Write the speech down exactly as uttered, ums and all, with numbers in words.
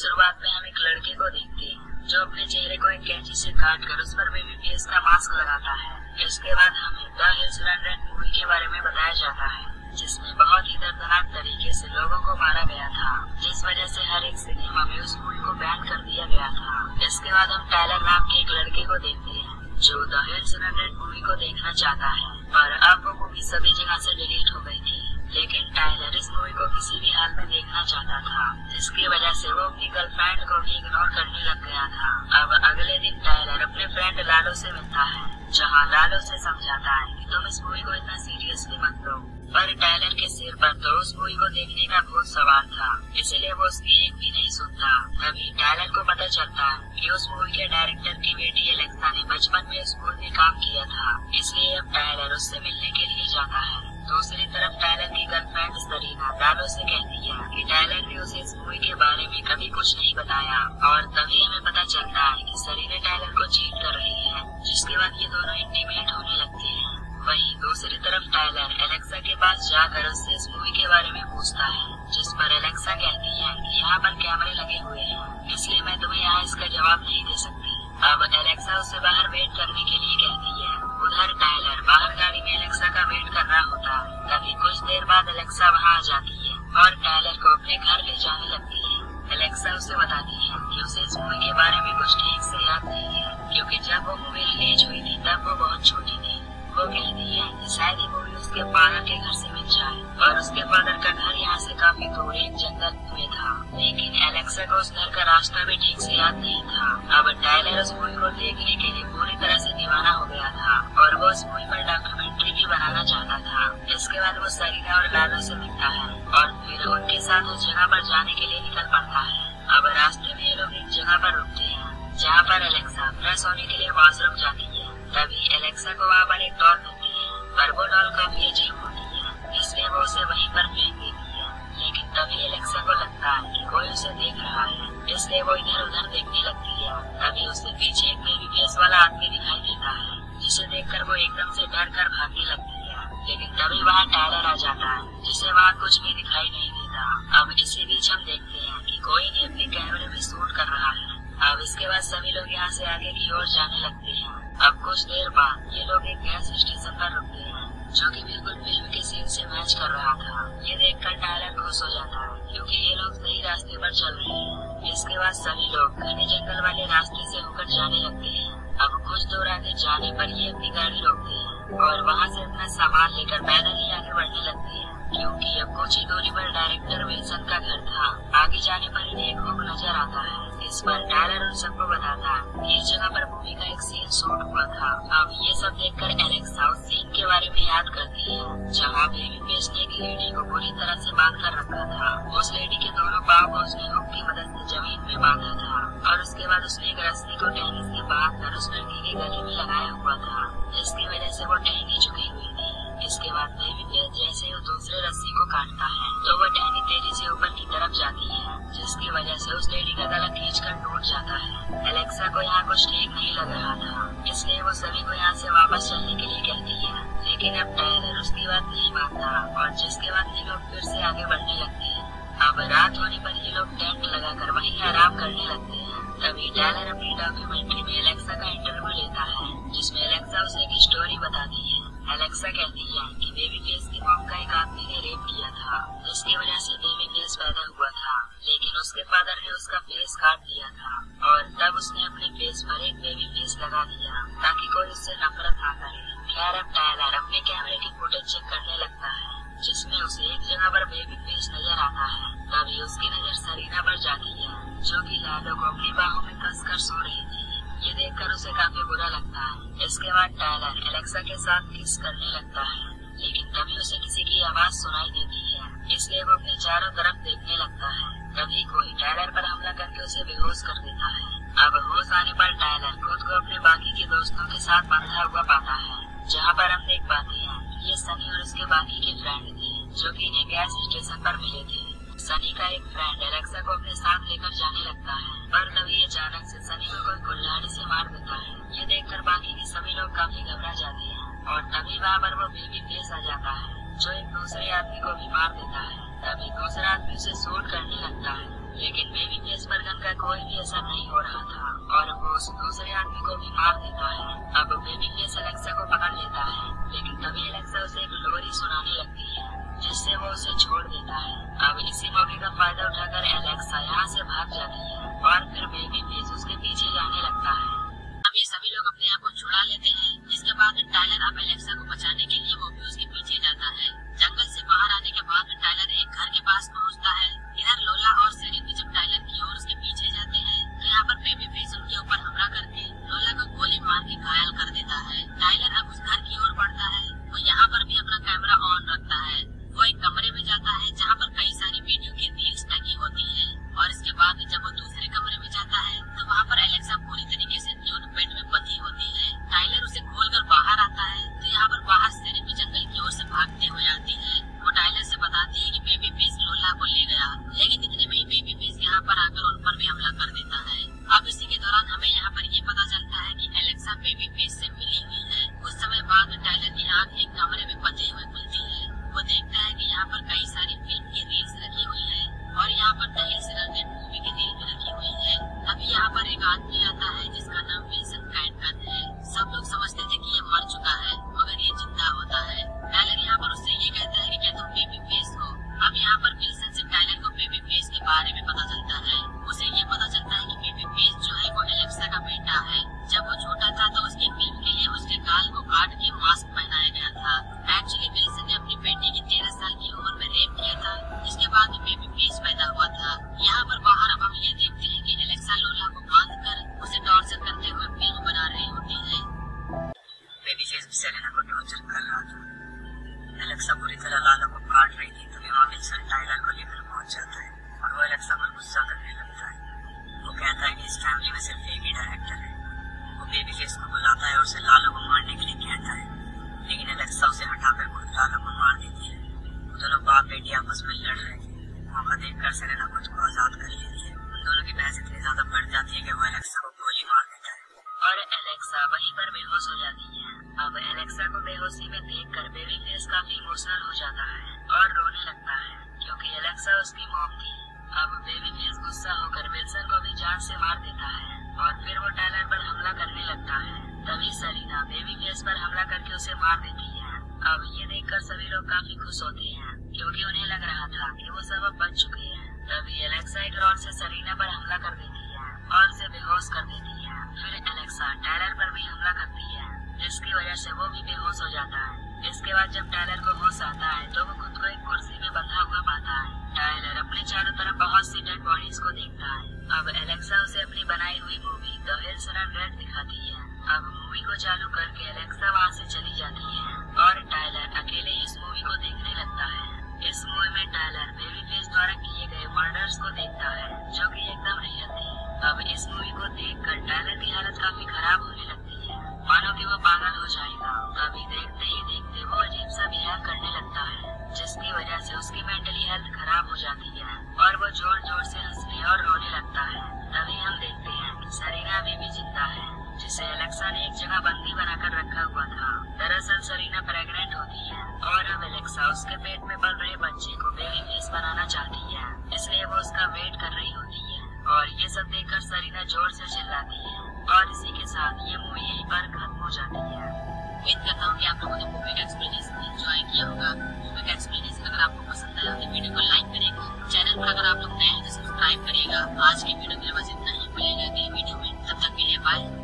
शुरुआत में हम एक लड़के को देखते हैं जो अपने चेहरे को एक कैंची से काट कर उस पर बेबी फेस का मास्क लगाता है। इसके बाद हमें the hills run red movie के बारे में बताया जाता है जिसमें बहुत ही दर्दनाक तरीके से लोगों को मारा गया था, जिस वजह से हर एक सिनेमा में उस मूवी को बैन कर दिया गया था। इसके बाद हम टायलर नाम के एक लड़के को देखते हैं जो the hills run red movie को देखना चाहता है, और अब वो मूवी सभी जगह से डिलीट हो गयी थी, लेकिन टायलर इस मूवी को किसी भी हाल में देखना चाहता था, जिसकी वजह से वो अपनी गर्लफ्रेंड को भी इग्नोर करने लग गया था। अब अगले दिन टायलर अपने फ्रेंड लालू से मिलता है, जहां लालू से समझाता है कि तुम इस मूवी को इतना सीरियसली मत लो, पर टायलर के सिर पर तो उस मूवी को देखने का बहुत सवाल था, इसलिए वो उसकी एक भी नहीं सुनता। तभी टायलर को पता चलता है कि उस मूवी के डायरेक्टर की बेटी एलेक्सा ने बचपन में उस मूवी में काम किया था, इसलिए अब टायलर उससे मिलने के लिए जाता है। दूसरी तरफ टायलर की गर्लफ्रेंड सरीना लालू से कहती है कि टायलर ने उसे इस मूवी के बारे में कभी कुछ नहीं बताया, और तभी हमें पता चलता है कि सरीना टायलर को चीट कर रही है, जिसके बाद ये दोनों इंटीमेट होने लगते हैं। वहीं दूसरी तरफ टायलर एलेक्सा के पास जाकर उससे इस मूवी के बारे में पूछता है, जिस पर एलेक्सा कहती है कि यहाँ पर कैमरे लगे हुए हैं, इसलिए मैं तुम्हें यहाँ इसका जवाब नहीं दे सकती। अब एलेक्सा उसे बाहर वेट करने के लिए कहती है। उधर टायलर बाहर गाड़ी में एलेक्सा का वेट कर रहा होता है, तभी कुछ देर बाद एलेक्सा वहाँ आ जाती है और टायलर को अपने घर ले जाने लगती है। एलेक्सा उसे बताती है कि उसे इस मूवी के बारे में कुछ ठीक से याद नहीं है, क्योंकि जब वो मूवी रिलीज हुई थी तब वो बहुत छोटी थी। वो कहती है कि शायद ये मूवी उसके फादर के घर से मिल जाए, और उसके फादर का घर यहाँ से काफी दूर एक जंगल में था, लेकिन एलेक्सा को उस घर का रास्ता भी ठीक से याद नहीं था। अब टायलर उस मूवी को देखने के लिए पूरी तरह से दीवाना हो गया था, और वो उस मूवी पर डॉक्यूमेंट्री भी बनाना चाहता था। इसके बाद वो सरीना और लालू से मिलता है और फिर उनके साथ उस जगह पर जाने के लिए निकल पड़ता है। अब रास्ते में ये लोग एक जगह पर रुकते हैं जहाँ पर एलेक्सा फ्रेश होने के लिए वॉशरूम जाती है। तभी एलेक्सा को वहाँ पर एक डॉल मिलती है, पर वो डॉल काफी अजीब होती है, इसलिए वो उसे वहीं पर फेंक देती है। लेकिन तभी एलेक्सा को लगता है कि कोई उसे देख रहा है, इसलिए वो इधर उधर देखने लगती है। तभी उसके पीछे एक बेबी फेस वाला आदमी दिखाई देता है, जिसे देखकर वो एकदम से डर कर भागने लगती है। लेकिन तभी वहाँ टायलर आ जाता है, जिसे वहाँ कुछ भी दिखाई नहीं देता। अब इसी बीच हम देखते हैं कि कोई भी अपने कैमरे में शूट कर रहा है। अब इसके बाद सभी लोग यहाँ से आगे की ओर जाने लगते हैं। अब कुछ देर बाद ये लोग एक गैस स्टेशन पर रुकते हैं, जो कि बिल्कुल फिल्म के सीन से मैच कर रहा था। ये देखकर टायलर खुश हो जाता है, क्योंकि ये लोग सही रास्ते पर चल रहे हैं। इसके बाद सभी लोग घने जंगल वाले रास्ते से होकर जाने लगते हैं। अब कुछ दूर आगे जाने पर ये अपनी गाड़ी रोकते हैं और वहाँ से अपना सामान लेकर पैदल ही आगे बढ़ने लगते हैं, क्योंकि अब कुछ ही दूरी पर डायरेक्टर विल्सन का घर था। आगे जाने पर इन्हें एक हुक नजर आता है, इस पर टायलर उन सबको बताता है कि इस जगह पर मूवी का एक सीन शूट हुआ था। अब ये सब देखकर एलेक्सा उस सीन के बारे में याद करती है जहाँ बेबी फेस ने एक लेडी को पूरी तरह से बांध कर रखा था। उस लेडी के दोनों पाँव को उसने हुक की मदद से जमीन में बांधा था, और उसके बाद उसने एक रस्सी को टहनी से बांध कर उस लड़की के गले में लगाया हुआ था, जिसकी वजह से वो टहनी झुकी हुई थी। इसके बाद बेबी फेस जैसे वो दूसरे रस्सी को काटता है तो वह टहनी तेजी से ऊपर की तरफ जाती है, जिसकी वजह से उस लेडी का गला खींचकर टूट जाता है। एलेक्सा को यहाँ कुछ ठीक नहीं लग रहा था, इसलिए वो सभी को यहाँ से वापस चलने के लिए कहती है। लेकिन अब टायलर उसकी बात नहीं मानता, और जिसके बाद ये लोग फिर से आगे बढ़ने लगते हैं। अब रात होने पर ये लोग टेंट लगाकर वहीं आराम करने लगते हैं। तभी टायलर अपनी डॉक्यूमेंट्री में एलेक्सा का इंटरव्यू लेता है, जिसमें एलेक्सा उसे एक स्टोरी बताती है। एलेक्सा कहती है कि बेबी फेस की मॉम का एक आदमी ने रेप किया था, जिसकी वजह से बेबी फेस पैदा हुआ था, लेकिन उसके फादर ने उसका फेस काट दिया था, और तब उसने अपने फेस पर एक बेबी फेस लगा दिया ताकि कोई उससे नफरत ना करे। खैर अब टायलर अपने कैमरे की फुटेज चेक करने लगता है, जिसमे उसे एक जगह पर बेबी फेस नजर आता है। तभी उसकी नजर सरीना पर जाती है, जो कि लालू को अपनी बाहों में कसकर सो रही थी। ये देखकर उसे काफी बुरा लगता है। इसके बाद टायलर एलेक्सा के साथ किस करने लगता है, लेकिन तभी उसे किसी की आवाज सुनाई देती है, इसलिए वो अपने चारों तरफ देखने लगता है। तभी कोई टायलर पर हमला करके उसे बेहोश कर देता है। अब होश आने पर टायलर खुद को अपने बाकी के दोस्तों के साथ बंधा हुआ पाता है, जहाँ पर हम देख पाते हैं ये सनी और उसके बाकी के फ्रेंड थे, जो की इन्हें गैस स्टेशन पर मिले थे। सनी का एक फ्रेंड एलेक्सा को अपने साथ लेकर जाने लगता है, पर तभी अचानक से सनी को कोई कुल्हाड़ी से मार देता है। ये देखकर बाकी के सभी लोग काफी घबरा जाते हैं, और तभी वहाँ पर वो बेबी फेस आ जाता है, जो एक दूसरे आदमी को भी मार देता है। तभी दूसरा आदमी उसे शूट करने लगता है, लेकिन बेबी फेस पर गन कोई भी असर नहीं हो रहा था और वो उस दूसरे आदमी को भी मार देता है। अब बेबी फेस एलेक्सा को पकड़ लेता है, लेकिन तभी एलेक्सा उसे एक लोरी सुनाने लगती है जिससे वो उसे छोड़ देता है। अब इसी मौके का फायदा उठाकर एलेक्सा यहाँ से भाग जाती है और फिर बेबी फेस उसके पीछे जाने लगता है। अब ये सभी लोग अपने आप को छुड़ा लेते हैं, जिसके बाद टाइलर अब एलेक्सा को बचाने के लिए वो भी उसके पीछे जाता है। जंगल से बाहर आने के बाद टाइलर एक घर के पास पहुंचता है। इधर लोला और सैरिन भी जब टाइलर की ओर उसके पीछे जाते हैं तो यहाँ पर बेबी फेस उनके ऊपर हमला करके लोला को गोली मार के घायल कर देता है। टाइलर अब उस घर की ओर बढ़ता है। वो यहाँ पर भी अपना कैमरा ऑन रखता है। वो एक कमरे में जाता है जहाँ पर कई सारी वीडियो की रील्स टंगी होती है और इसके बाद जब वो दूसरे कमरे में जाता है तो वहाँ पर एलेक्सा पूरी तरीके से न्यूड बेड में बंधी होती है। टाइलर उसे खोलकर बाहर आता है तो यहाँ पर बाहर सैरिन भी जंगल की ओर से भागते हुए आती है। वो टाइलर से बताती है कि बेबी फेस लोला को ले गया, लेकिन इतने में ही बेबी फेस यहाँ पर आकर उन पर भी हमला कर देता है। अब इसी के दौरान हमें यहाँ पर ये पता चलता है कि एलेक्सा बेबी फेस से मिली हुई है। कुछ समय बाद टाइलर की आँख एक कमरे में बंधी हुई मिलती है। वो देखता है कि यहाँ पर कई सारी फिल्म की रील्स रखी हुई है और यहाँ पर the hills run red movie की रील भी रखी हुई है। अभी यहाँ पर एक आदमी आता है जिसका नाम विल्सन कैटकन है। सब लोग समझते थे कि ये मर चुका है, मगर ये जिंदा होता है। टाइलर यहाँ पर उससे ये कहता है कि क्या तुम बेबी फेस हो। अब यहाँ पर विल्सन से टाइलर को बेबी फेस के बारे में पता चलता है। उसे ये पता चलता है कि बेबी फेस जो है वो एलेक्सा का बेटा है। जब वो छोटा था तो उसकी फिल्म के लिए उसके गाल को काट के मास्क पहनाया गया था। एक्चुअली विल्सन ने अपनी बेटी की तेरह साल की उम्र में रेप किया था, जिसके बाद बेबी फेस पैदा हुआ था। यहाँ पर बाहर अब हम ये देखते हैं कि एलेक्सा लोला को बांध कर उसे टॉर्चर करते हुए फिल्म बना रही होती है। बेबी फेस सेलेना को टॉर्चर कर रहा था। एलेक्सा पूरी तरह लाला को काट रही थी। तभी वहाँ विल्सन टाइलर को लेकर पहुँच जाता है और वो एलेक्सा पर गुस्सा करने लगता है। वो कहता है कि इस फैमिली में सिर्फ एक ही डायरेक्टर है। वो बेबी फेस को बुलाता है और उसे लालू को मारने के लिए कहता है, लेकिन एलेक्सा उसे हटाकर खुद लालू को मार देती है। वो दोनों बाप बेटी आपस में लड़ रहे थे। मौका देखकर सेलेना खुद को आजाद कर लेती है। उन दोनों की बहस इतनी ज्यादा बढ़ जाती है कि वो एलेक्सा को गोली मार देता है और एलेक्सा वहीं पर बेहोश हो जाती है। अब एलेक्सा को बेहोशी में देखकर बेबी फेस काफी इमोशनल हो जाता है और रोने लगता है, क्योंकि एलेक्सा उसकी मॉम थी। अब बेबी फेस गुस्सा होकर विल्सन को भी जान से मार देता है और फिर वो टाइलर पर हमला करने लगता है। तभी सरीना बेबी फेस पर हमला करके उसे मार देती है। अब ये देखकर सभी लोग काफी खुश होते हैं, क्योंकि उन्हें लग रहा था कि वो सब अब बच चुके हैं। तभी एलेक्सा एक रॉड से सरीना पर हमला कर देती है और उसे बेहोश कर देती है। फिर एलेक्सा टाइलर पर भी हमला करती है, जिसकी वजह से वो भी बेहोश हो जाता है। इसके बाद जब टाइलर को होश आता है तो वो खुद को एक कुर्सी में बंधा हुआ पाता है। टाइलर अपने चारों तरफ बहुत सी डेड बॉडीज को देखता है। अब एलेक्सा उसे अपनी बनाई हुई movie the hills run red दिखाती है। अब मूवी को चालू करके एलेक्सा वहाँ से चली जाती है और टाइलर अकेले इस मूवी को देखने लगता है। इस मूवी में टाइलर बेबी फेस द्वारा किए गए मर्डर्स को देखता है, जो की एकदम रियल थी। अब इस मूवी को देख कर टाइलर की हालत काफी खराब होने लगती है, मानो कि वो पागल हो जाएगा। तभी देखते ही देखते वो अजीब सा बिहेव करने लगता है, जिसकी वजह से उसकी मेंटली हेल्थ खराब हो जाती है और वो जोर जोर से हंसने और रोने लगता है। तभी हम देखते हैं कि सरीना अभी भी जिंदा है, जिसे एलेक्सा ने एक जगह बंदी बनाकर रखा हुआ था। दरअसल सरीना प्रेग्नेंट होती है और अब एलेक्सा उसके पेट में पल रहे बच्चे को बेबी फेस बनाना चाहती है, इसलिए वो उसका वेट कर रही होती है। और ये सब देखकर सरीना जोर से चिल्लाती है और इसी के साथ ये मूवी यहीं पर खत्म हो जाती है। उम्मीद करता हूँ कि आप लोगों ने मूवी का एक्सप्लेनेशन एंजॉय किया होगा। मूवी का एक्सप्लेनेशन अगर आपको पसंद आया तो वीडियो को लाइक करेगा। चैनल पर अगर आप लोग नए हैं तो सब्सक्राइब करेगा। आज की वीडियो के लिए बस इतना ही, मिलेगा अगली वीडियो में, तब तक के लिए बाय।